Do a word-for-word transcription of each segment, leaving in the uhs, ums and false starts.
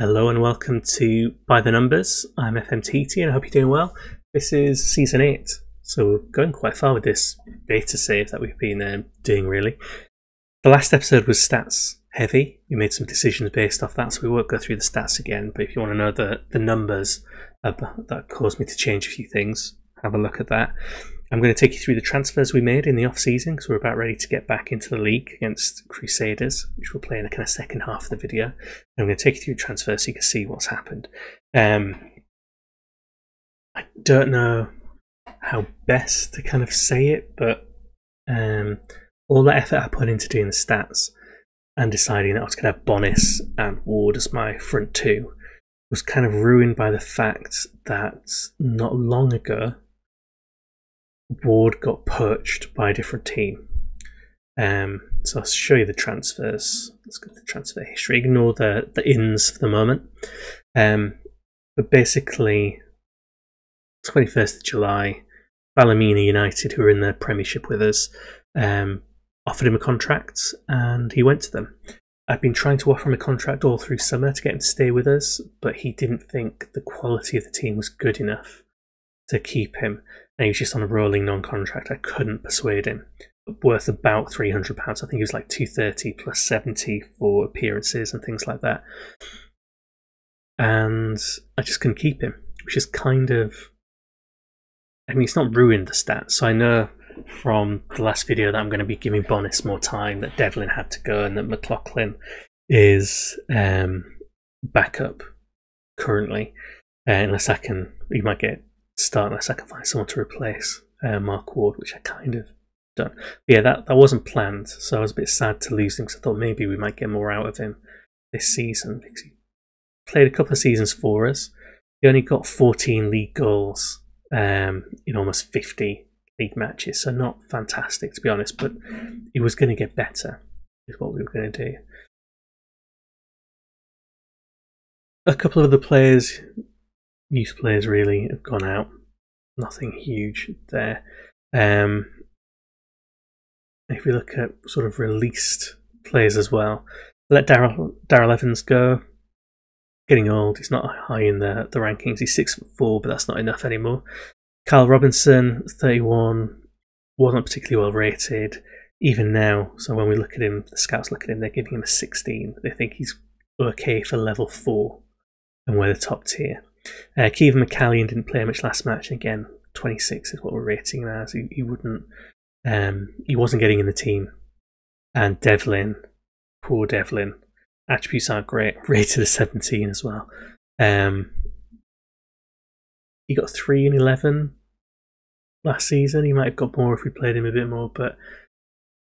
Hello and welcome to By the Numbers. I'm F M T T and I hope you're doing well. This is season eight, so we're going quite far with this data save that we've been um, doing really. The last episode was stats heavy. We made some decisions based off that, so we won't go through the stats again, but if you want to know the, the numbers uh, that caused me to change a few things, have a look at that. I'm going to take you through the transfers we made in the off-season because we're about ready to get back into the league against Crusaders, which we'll play in a kind of second half of the video. And I'm going to take you through transfers so you can see what's happened. Um, I don't know how best to kind of say it, but um, all the effort I put into doing the stats and deciding that I was going to have Bonis and Ward as my front two was kind of ruined by the fact that not long ago, Ward got poached by a different team. Um, so I'll show you the transfers. Let's go to the transfer history. Ignore the, the ins for the moment. Um, but basically, twenty-first of July, Ballymena United, who were in the Premiership with us, um, offered him a contract and he went to them. I've been trying to offer him a contract all through summer to get him to stay with us, but he didn't think the quality of the team was good enough to keep him. And he was just on a rolling non-contract. I couldn't persuade him. Worth about three hundred pounds. I think he was like two hundred thirty pounds plus seventy for appearances and things like that. And I just couldn't keep him, which is kind of... I mean, it's not ruined the stats. So I know from the last video that I'm going to be giving Bonis more time, that Devlin had to go and that McLaughlin is um, back up currently. Uh, unless I can... You might get... start unless I can find someone to replace uh, Mark Ward, which I kind of done. But yeah, that, that wasn't planned, so I was a bit sad to lose him because I thought maybe we might get more out of him this season because he played a couple of seasons for us. He only got fourteen league goals um, in almost fifty league matches, so not fantastic to be honest, but he was going to get better is what we were going to do. A couple of the players... youth players really have gone out. Nothing huge there. Um, if we look at sort of released players as well, let Daryl Daryl Evans go. Getting old, he's not high in the the rankings. He's six foot four, but that's not enough anymore. Kyle Robinson, thirty-one, wasn't particularly well rated even now. So when we look at him, the scouts look at him. They're giving him a sixteen. They think he's okay for level four, and we're the top tier. Uh, Kevin McCallion didn't play much last match. Again, twenty-six is what we're rating him as. He, he wouldn't, um, he wasn't getting in the team. And Devlin, poor Devlin. Attributes aren't great. Rated a seventeen as well. Um, he got three and eleven last season. He might have got more if we played him a bit more, but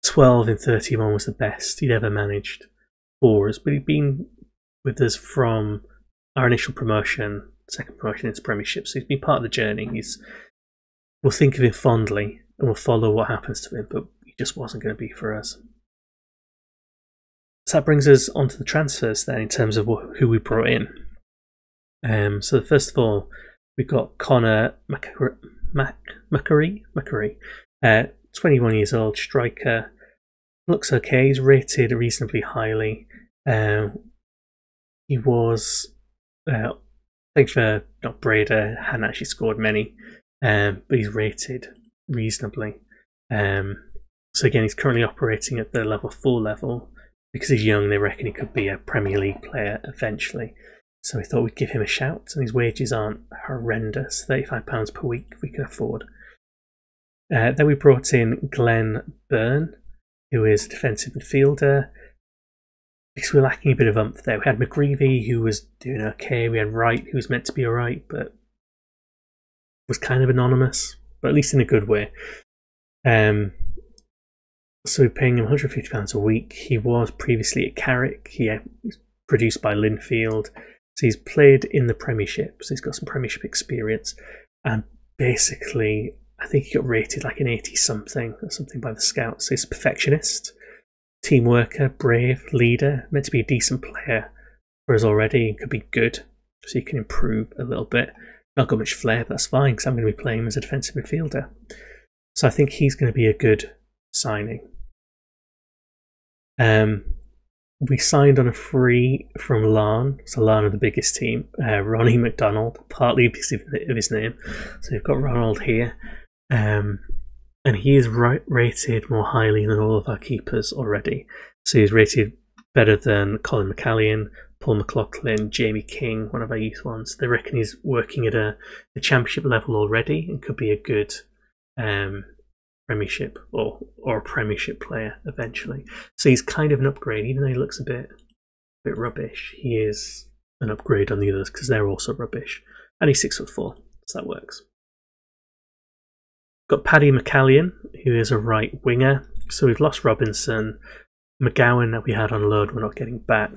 twelve and thirty-one was the best he'd ever managed for us. But he'd been with us from our initial promotion, second promotion into Premiership. So he's been part of the journey. He's, we'll think of him fondly and we'll follow what happens to him, but he just wasn't going to be for us. So that brings us onto the transfers then in terms of what, who we brought in. Um, so first of all, we've got Connor McCurry, McCurry, uh, twenty-one years old, striker. Looks okay. He's rated reasonably highly. Uh, he was... Uh, I think for not Breda hadn't actually scored many, um, but he's rated reasonably. Um, so again, he's currently operating at the level four level. Because he's young, they reckon he could be a Premier League player eventually. So we thought we'd give him a shout, and his wages aren't horrendous, thirty-five pounds per week we can afford. Uh, then we brought in Glenn Byrne, who is a defensive midfielder. Because we were lacking a bit of umph there. We had McGreevy, who was doing okay. We had Wright, who was meant to be alright, but was kind of anonymous, but at least in a good way. Um, so we're paying him one hundred fifty pounds a week. He was previously at Carrick. He was produced by Linfield. So he's played in the Premiership. So he's got some Premiership experience. And basically, I think he got rated like an eighty something or something by the scouts. So he's a perfectionist. Team worker, brave, leader, meant to be a decent player for us already and could be good, so you can improve a little bit. Not got much flair, but that's fine because I'm going to be playing him as a defensive midfielder. So I think he's going to be a good signing. Um, we signed on a free from Larn, so Larn are the biggest team, uh, Ronnie McDonald, partly because of his name. So we've got Ronald here, um, and he is right, rated more highly than all of our keepers already. So he's rated better than Colin McCallion, Paul McLaughlin, Jamie King, one of our youth ones. They reckon he's working at a the championship level already and could be a good um, premiership or or a premiership player eventually. So he's kind of an upgrade, even though he looks a bit a bit rubbish. He is an upgrade on the others because they're also rubbish. And he's six foot four, so that works. Got Paddy McCallion, who is a right winger. So we've lost Robinson. McGowan that we had on load, we're not getting back.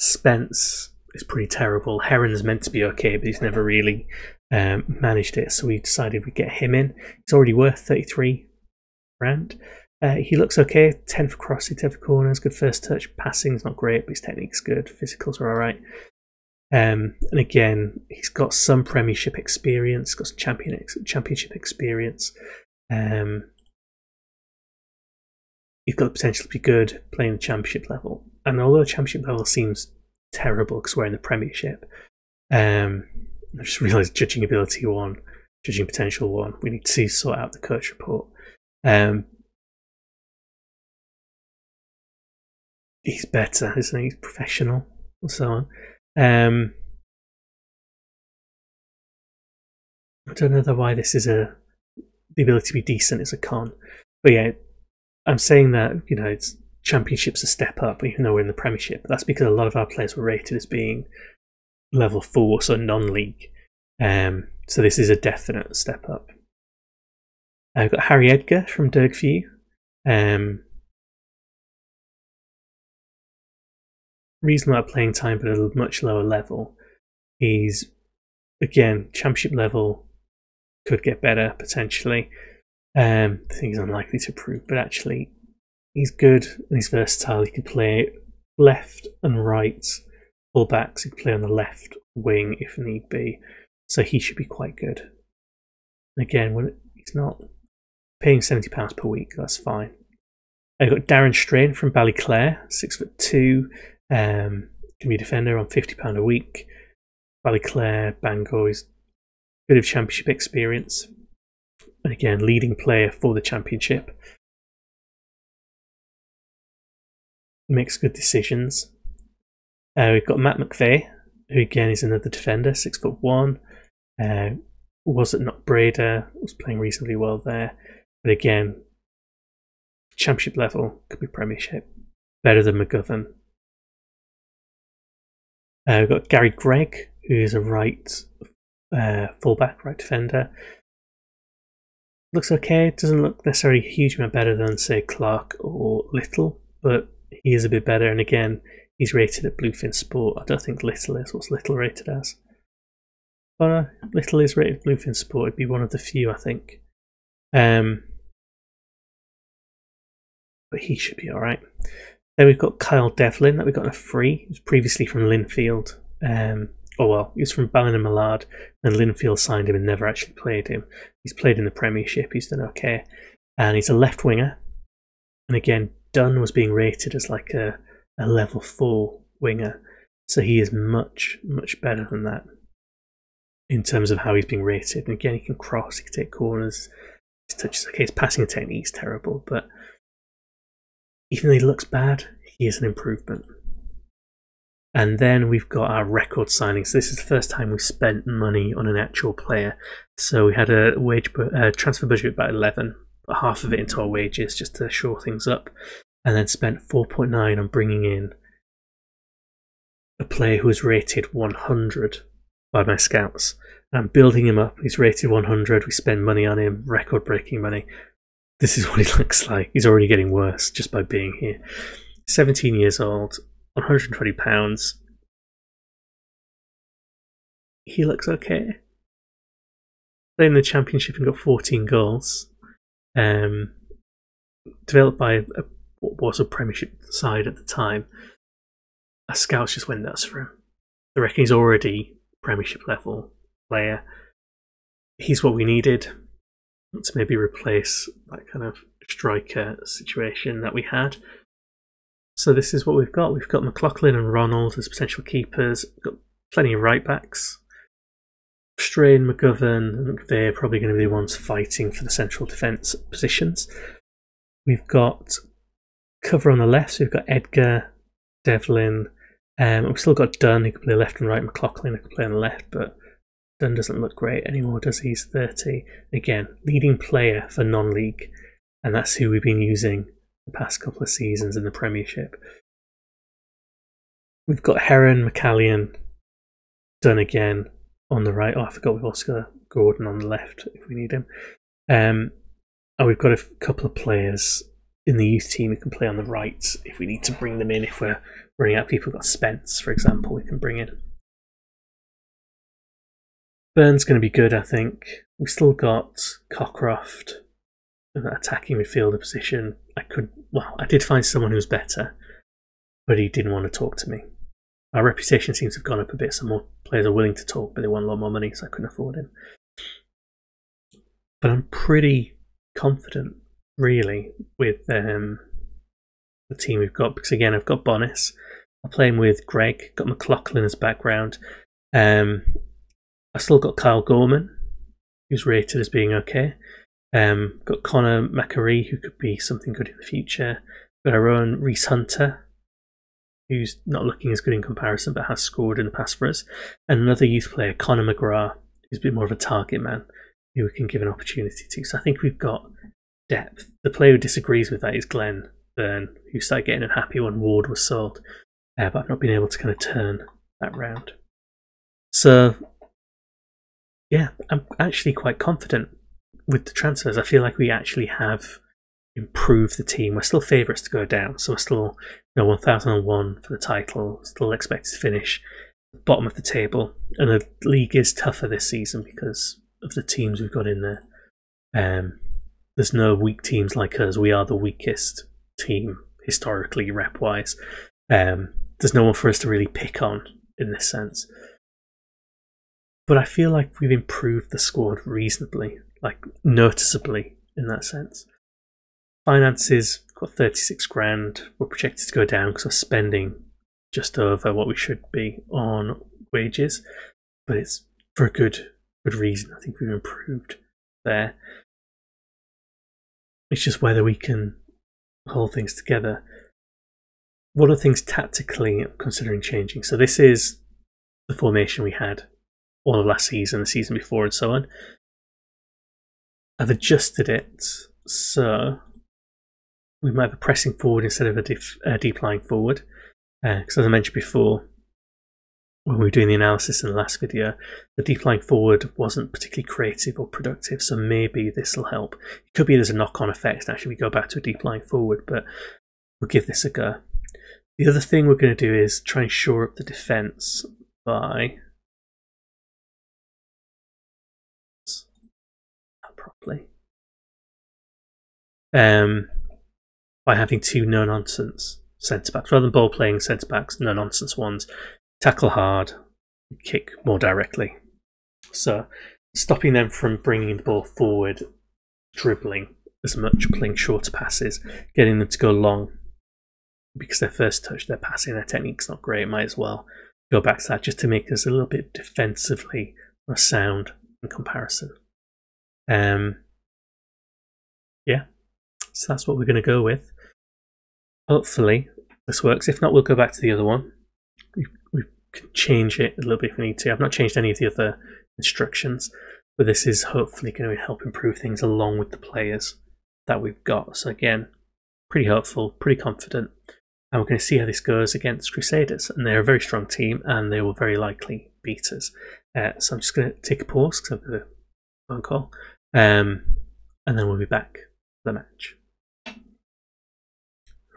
Spence is pretty terrible. Heron's meant to be okay, but he's never really um, managed it, so we decided we'd get him in. He's already worth thirty-three grand. Uh, he looks okay, ten for crossing, ten for corners, good first touch. Passing's not great, but his technique's good. Physicals are alright. Um, and again, he's got some premiership experience, got some champion ex championship experience. Um, He's got the potential to be good playing the championship level. And although the championship level seems terrible because we're in the premiership, um, I just realised judging ability one, judging potential one, we need to sort out the coach report. Um, he's better, isn't he? He's professional and so on. Um, I don't know why this is a... The ability to be decent is a con. But yeah, I'm saying that, you know, it's championships a step up, even though we're in the premiership. That's because a lot of our players were rated as being level four, so non-league. Um, so this is a definite step up. I've got Harry Edgar from Dergview. Um, reasonable at playing time, but at a much lower level. He's, again, championship level, could get better potentially. Um, I think he's unlikely to improve, but actually he's good and he's versatile. He can play left and right, full backs. He can play on the left wing if need be, so he should be quite good. Again, when he's not paying seventy pounds per week, that's fine. I've got Darren Strain from Ballyclare, six foot two, um, can be a defender on fifty pounds a week. Ballyclare, Bangor, is a bit of championship experience. And again, leading player for the championship. Makes good decisions. Uh, we've got Matt McVeigh, who again is another defender, six foot one. Uh, was at Knockbrader, was playing reasonably well there. But again, championship level, could be premiership. Better than McGovern. Uh, we've got Gary Gregg, who is a right uh, fullback, right defender. Looks okay, doesn't look necessarily a huge amount better than, say, Clark or Little, but he is a bit better, and again, he's rated at Bluefin Sport. I don't think Little is. What's Little rated as? But uh, Little is rated at Bluefin Sport. It'd be one of the few, I think. Um, but he should be alright. Then we've got Kyle Devlin, that we got in a free. He was previously from Linfield. Um, Oh well, he was from Ballymena United, and Linfield signed him and never actually played him. He's played in the Premiership, he's done okay. And he's a left winger. And again, Dunn was being rated as like a, a level four winger. So he is much, much better than that in terms of how he's being rated. And again, he can cross, he can take corners, his touch is okay, his passing technique is terrible, but even though he looks bad, he is an improvement. And then we've got our record signings. So this is the first time we've spent money on an actual player. So we had a wage uh, transfer budget of about eleven, but half of it into our wages just to shore things up. And then spent four point nine on bringing in a player who was rated one hundred by my scouts. I'm building him up. He's rated one hundred. We spend money on him, record-breaking money. This is what he looks like. He's already getting worse just by being here. seventeen years old. one hundred and twenty pounds. He looks okay. Played in the championship and got fourteen goals. Um, developed by a, what was a premiership side at the time. Our scouts just went nuts for him. I reckon he's already premiership level player. He's what we needed to maybe replace that kind of striker situation that we had. So this is what we've got. We've got McLaughlin and Ronald as potential keepers. We've got plenty of right backs. Strain, McGovern, and McVeigh are probably going to be the ones fighting for the central defence positions. We've got cover on the left, so we've got Edgar, Devlin. Um, we've still got Dunn, who can play left and right. McLaughlin, who can play on the left, but Dunn doesn't look great anymore, does he? He's thirty. Again, leading player for non-league, and that's who we've been using the past couple of seasons in the Premiership. We've got Heron, McCallion, Dunn again on the right. Oh, I forgot we've also got Gordon on the left if we need him. Um, and we've got a couple of players in the youth team who can play on the right if we need to bring them in. If we're running out of people, we've got Spence, for example, we can bring in. Byrne's going to be good, I think. We've still got Cockcroft in that attacking midfielder position. I could, well, I did find someone who was better, but he didn't want to talk to me. Our reputation seems to have gone up a bit, so more players are willing to talk, but they want a lot more money, so I couldn't afford him. But I'm pretty confident, really, with um, the team we've got, because again, I've got Bonis. I'm playing with Greg, got McLaughlin as background. Um, I've still got Kyle Gorman, who's rated as being okay. Um, got Connor McAree, who could be something good in the future. Got our own Reese Hunter, who's not looking as good in comparison, but has scored in the past for us. And another youth player, Connor McGrath, who's a bit more of a target man, who we can give an opportunity to. So I think we've got depth. The player who disagrees with that is Glenn Byrne, who started getting unhappy when Ward was sold. Uh, but I've not been able to kind of turn that round. So, yeah, I'm actually quite confident with the transfers. I feel like we actually have improved the team. We're still favourites to go down, so we're still, you know, one thousand and one for the title, still expected to finish bottom of the table. And the league is tougher this season because of the teams we've got in there. Um, there's no weak teams like us. We are the weakest team historically, rep-wise. Um, there's no one for us to really pick on in this sense. But I feel like we've improved the squad reasonably, like noticeably in that sense. Finances, got thirty-six grand. We're projected to go down because we're spending just over what we should be on wages, but it's for a good good reason. I think we've improved there. It's just whether we can hold things together. What are things tactically I'm considering changing? So this is the formation we had all of last season, the season before, and so on. I've adjusted it so we might have a pressing forward instead of a deep, a deep lying forward. Because uh, as I mentioned before, when we were doing the analysis in the last video, the deep lying forward wasn't particularly creative or productive, so maybe this will help. It could be there's a knock-on effect and actually we go back to a deep lying forward, but we'll give this a go. The other thing we're going to do is try and shore up the defence by... properly. Um, by having two no-nonsense centre-backs. Rather than ball-playing centre-backs, no-nonsense ones. Tackle hard, kick more directly. So, stopping them from bringing the ball forward, dribbling as much, playing shorter passes, getting them to go long. Because their first touch, their passing, their technique's not great, might as well go back to that, just to make us a little bit defensively more sound in comparison. Um, yeah, so that's what we're going to go with. Hopefully this works. If not, we'll go back to the other one. We, we can change it a little bit if we need to. I've not changed any of the other instructions, but this is hopefully going to help improve things along with the players that we've got. So again, pretty hopeful, pretty confident. And we're going to see how this goes against Crusaders. And they're a very strong team, and they will very likely beat us. Uh, so I'm just going to take a pause because I've got a phone call. Um, and then we'll be back for the match.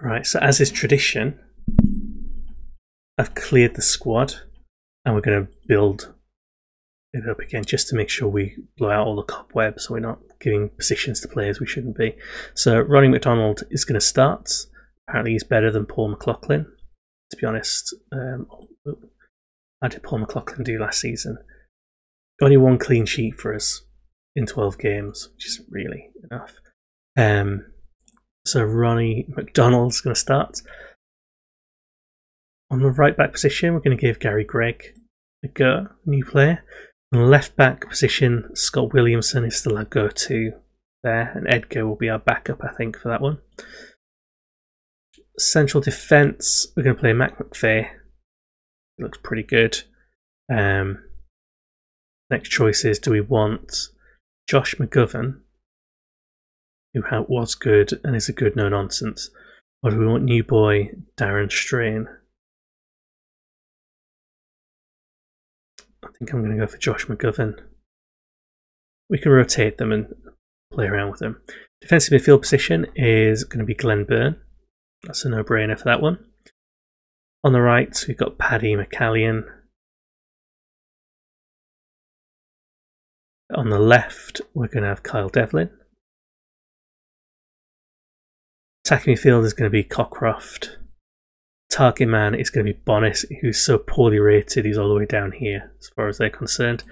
Right, so as is tradition, I've cleared the squad and we're going to build it up again just to make sure we blow out all the cobwebs so we're not giving positions to players we shouldn't be. So Ronnie McDonald is going to start. Apparently he's better than Paul McLaughlin. To be honest, um, how did Paul McLaughlin do last season? Only one clean sheet for us in twelve games, which isn't really enough. Um, so Ronnie McDonald's going to start. On the right back position, we're going to give Gary Gregg a go, new player. On the left back position, Scott Williamson is still our go-to there, and Edgar will be our backup, I think, for that one. Central defence, we're going to play Mac McPhee. Looks pretty good. Um, next choice is, do we want Josh McGovern, who was good and is a good no-nonsense, or do we want new boy Darren Strain? I think I'm going to go for Josh McGovern. We can rotate them and play around with them. Defensive midfield position is going to be Glenn Byrne. That's a no-brainer for that one. On the right, we've got Paddy McCallion. On the left, we're going to have Kyle Devlin. Attacking midfield is going to be Cockcroft. Target man is going to be Bonis, who's so poorly rated, he's all the way down here as far as they're concerned.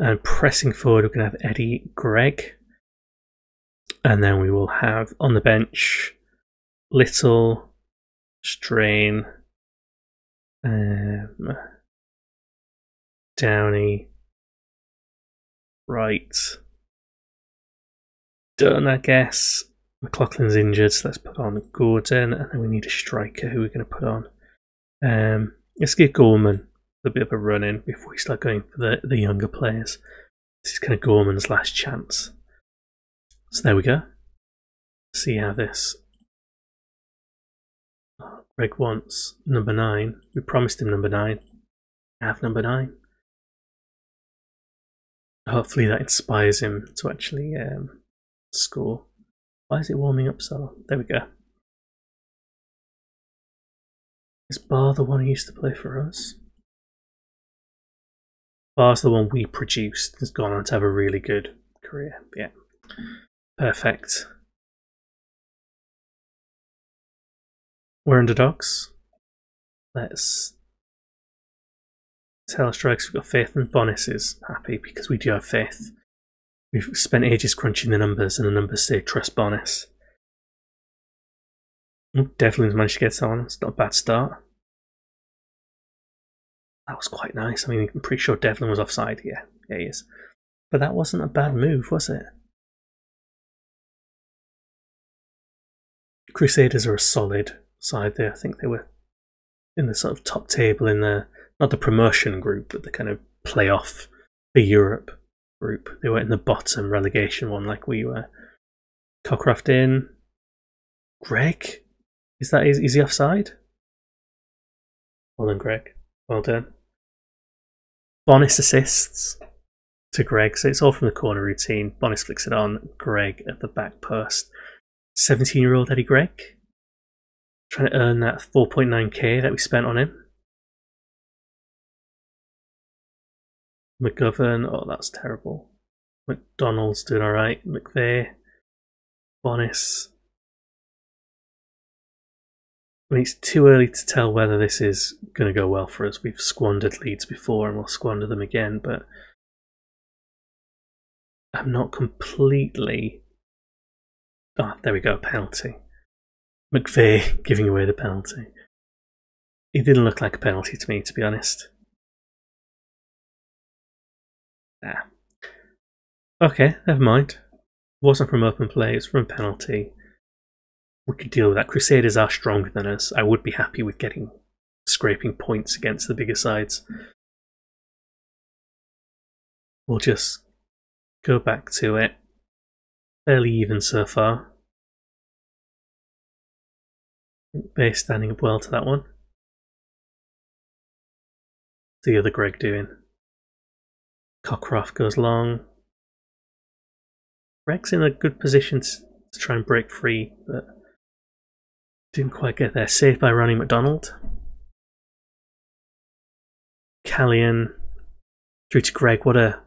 And pressing forward, we're going to have Eddie Gregg. And then we will have on the bench Little, Strain, um, Downey, Wright, Dunn, I guess. McLaughlin's injured, so let's put on Gordon, and then we need a striker who we're going to put on. Um, let's give Gorman a bit of a run in before we start going for the, the younger players. This is kind of Gorman's last chance. So there we go. See how this. Oh, Greg wants number nine. We promised him number nine. I have number nine. Hopefully that inspires him to actually um, score. Why is it warming up so? There we go. Is Barr the one who used to play for us? Barr's the one we produced. Has gone on to have a really good career. Yeah. Perfect. We're underdogs. Let's tell strikes we've got faith, and Bonis is happy because we do have faith. We've spent ages crunching the numbers, and the numbers say trust Bonis. Ooh, Devlin's managed to get someone. It's not a bad start. That was quite nice. I mean, I'm pretty sure Devlin was offside. Yeah, yeah, he is. But that wasn't a bad move, was it? Crusaders are a solid side there. I think they were in the sort of top table in the, not the promotion group, but the kind of playoff for Europe group. They were in the bottom relegation one like we were. Cockcroft in. Greg? Is that is, is he offside? Well done, Greg. Well done. Bonis assists to Greg. So it's all from the corner routine. Bonis flicks it on. Greg at the back post. seventeen-year-old Eddie Gregg. Trying to earn that four point nine K that we spent on him. McGovern, oh that's terrible. McDonald's doing alright. McVeigh, Bonis. I mean, it's too early to tell whether this is going to go well for us. We've squandered leads before and we'll squander them again, but I'm not completely... Ah, oh, there we go, penalty. McVeigh giving away the penalty. It didn't look like a penalty to me, to be honest. Ah. Okay, never mind. It wasn't from open play, it's from a penalty. We could deal with that. Crusaders are stronger than us. I would be happy with getting scraping points against the bigger sides. We'll just go back to it. Fairly even so far. Base standing up well to that one. What's the other Greg doing? Cockcroft goes long. Greg's in a good position to, to try and break free, but didn't quite get there. Saved by Ronnie McDonald. Callion through to Greg. What a...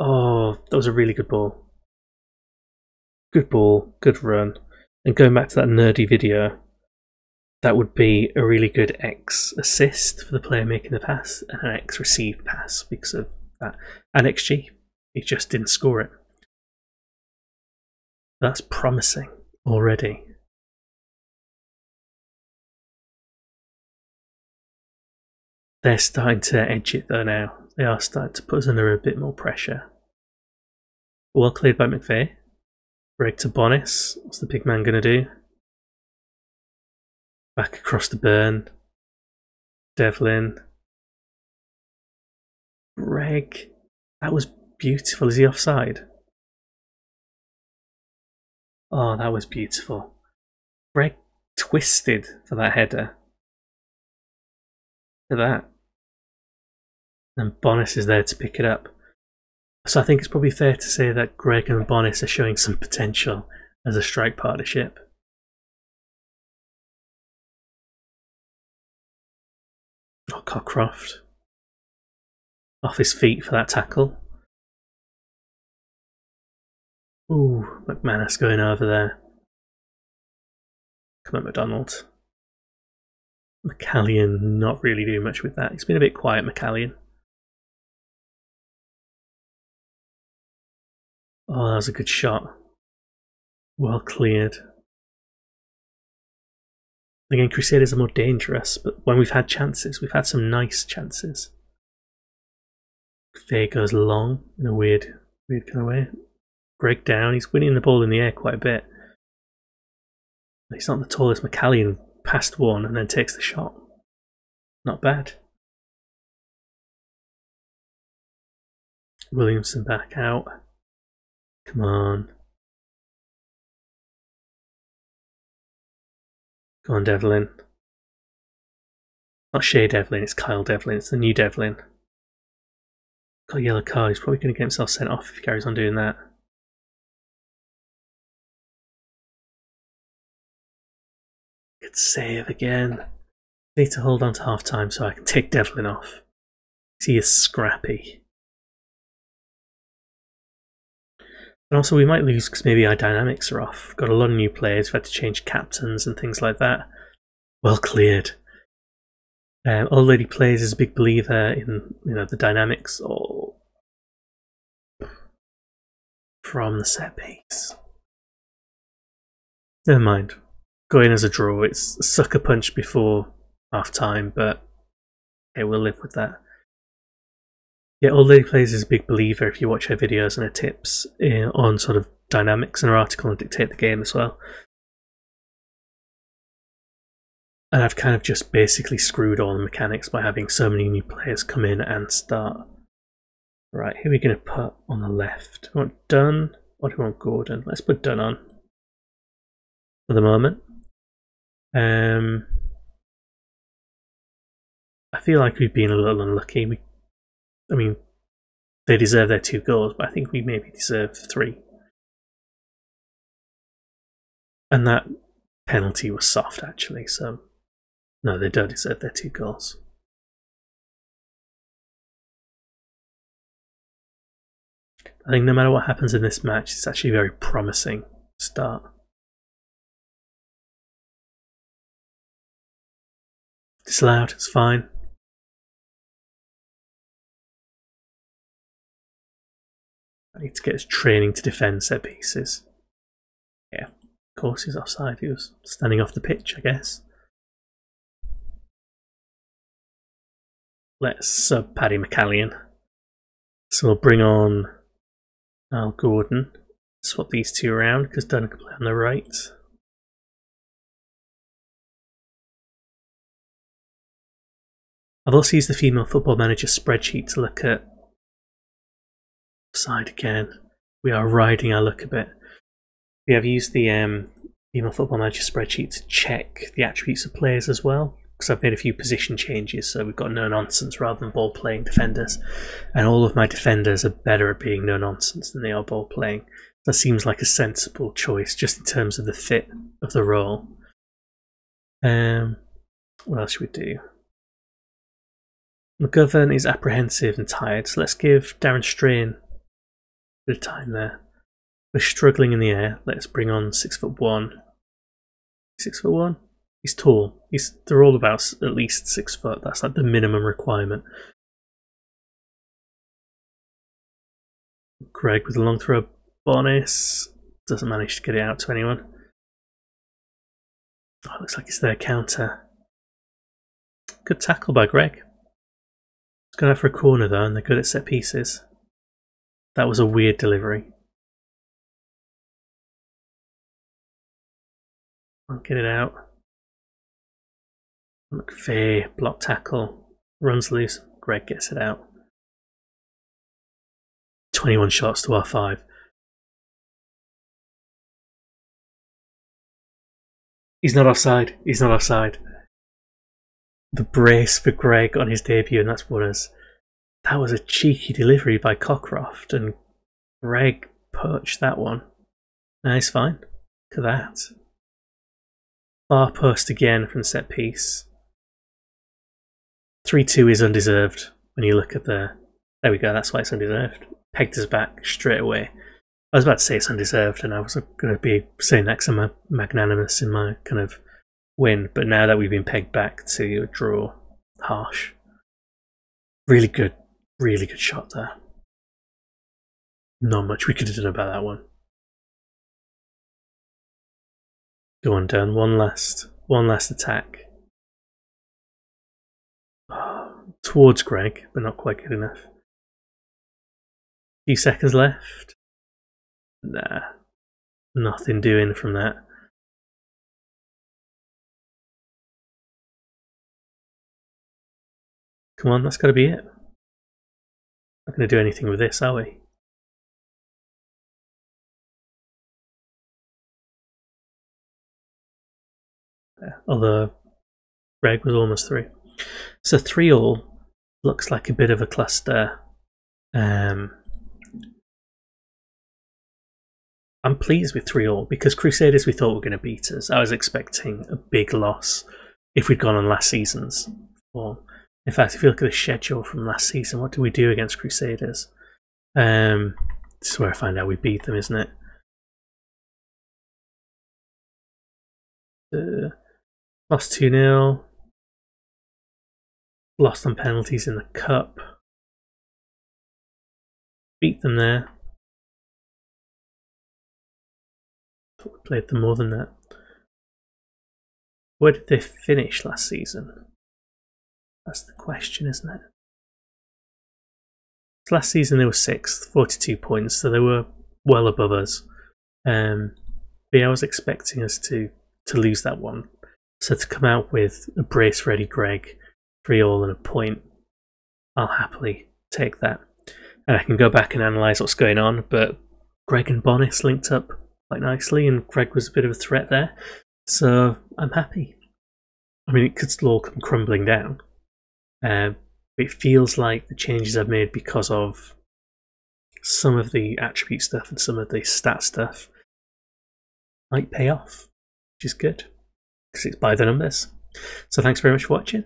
Oh, that was a really good ball. Good ball, good run. And going back to that nerdy video, that would be a really good X assist for the player making the pass and an X received pass because of that. And xG, he just didn't score it. That's promising already. They're starting to edge it though now. They are starting to put us under a bit more pressure. Well cleared by McVeigh. Break to Bonis. What's the big man going to do? Back across to Byrne. Devlin. Greg. That was beautiful. Is he offside? Oh, that was beautiful. Greg twisted for that header. Look at that. And Bonis is there to pick it up. So I think it's probably fair to say that Greg and Bonis are showing some potential as a strike partnership. Oh, Cockcroft. Off his feet for that tackle. Ooh, McManus going over there. Come on, McDonald. McCallion not really doing much with that. He's been a bit quiet, McCallion. Oh, that was a good shot. Well cleared. Again, Crusaders are more dangerous, but when we've had chances, we've had some nice chances. Faye goes long in a weird, weird kind of way. Greg down. He's winning the ball in the air quite a bit. He's not the tallest. McCallion past one and then takes the shot. Not bad. Williamson back out. Come on. Go on, Devlin. Not Shea Devlin, it's Kyle Devlin. It's the new Devlin. Got a yellow card. He's probably going to get himself sent off if he carries on doing that. Good save again. Need to hold on to half time so I can take Devlin off. He is scrappy. And also we might lose because maybe our dynamics are off. Got a lot of new players. We've had to change captains and things like that. Well cleared. Um, Old Lady Plays is a big believer in, you know, the dynamics or from the set piece. Never mind. Go in as a draw. It's a sucker punch before half time, but okay, we'll live with that. Yeah, Old Lady Plays is a big believer if you watch her videos and her tips uh, on sort of dynamics and her article on Dictate the Game as well. And I've kind of just basically screwed all the mechanics by having so many new players come in and start. Right, who are we going to put on the left? Do we want Dunn or do we want Gordon? Let's put Dunn on for the moment. Um, I feel like we've been a little unlucky. We I mean, they deserve their two goals, but I think we maybe deserve three. And that penalty was soft, actually, so no, they don't deserve their two goals. I think no matter what happens in this match, it's actually a very promising start. Disallowed, it's fine. I need to get his training to defend set pieces. Yeah, of course he's offside. He was standing off the pitch, I guess. Let's sub Paddy McCallion. So we'll bring on Al Gordon. Swap these two around because Dunn can play on the right. I've also used the Female Football Manager spreadsheet to look at side again. We are riding our luck a bit. We have used the um, Female Football Manager spreadsheet to check the attributes of players as well, because I've made a few position changes, so we've got no nonsense rather than ball playing defenders, and all of my defenders are better at being no nonsense than they are ball playing. That seems like a sensible choice just in terms of the fit of the role. Um, what else should we do? McGovern is apprehensive and tired, so let's give Darren Strain a bit of time there. We're struggling in the air. Let's bring on six foot one. Six foot one? He's tall. He's they're all about at least six foot. That's like the minimum requirement. Greg with a long throw. Bonis doesn't manage to get it out to anyone. Oh, looks like it's their counter. Good tackle by Greg. Going out for a corner though, and they're good at set pieces. That was a weird delivery. I'll get it out. McPhee, block tackle, runs loose, Greg gets it out. twenty-one shots to our five. He's not offside, he's not offside. The brace for Greg on his debut, and that's won us. That was a cheeky delivery by Cockcroft, and Greg perched that one. Nice fine. Look at that. Far post again from set piece. three two is undeserved when you look at the... There we go, that's why it's undeserved. Pegged us back straight away. I was about to say it's undeserved, and I was going to be saying that because I'm magnanimous in my kind of win, but now that we've been pegged back to a draw, harsh. Really good, really good shot there. Not much we could have done about that one. Go on, Dan. One last, one last attack. Oh, towards Greg, but not quite good enough. Few seconds left. Nah, nothing doing from that. Come on, that's got to be it. Not going to do anything with this, are we? Yeah, although Greg was almost through. So three all looks like a bit of a cluster. Um, I'm pleased with three all because Crusaders we thought were going to beat us. I was expecting a big loss if we'd gone on last season's form. In fact, if you look at the schedule from last season, what do we do against Crusaders? Um, this is where I find out we beat them, isn't it? Uh, lost two nil. Lost on penalties in the cup. Beat them there. Thought we played them more than that. Where did they finish last season? That's the question, isn't it? So last season they were sixth, forty-two points, so they were well above us. Um, but yeah, I was expecting us to, to lose that one. So to come out with a brace ready Greg, three all and a point, I'll happily take that. And I can go back and analyse what's going on, but Greg and Bonis linked up quite nicely, and Greg was a bit of a threat there. So I'm happy. I mean, it could still all come crumbling down. Uh, it feels like the changes I've made because of some of the attribute stuff and some of the stat stuff might pay off, which is good because it's by the numbers. So thanks very much for watching.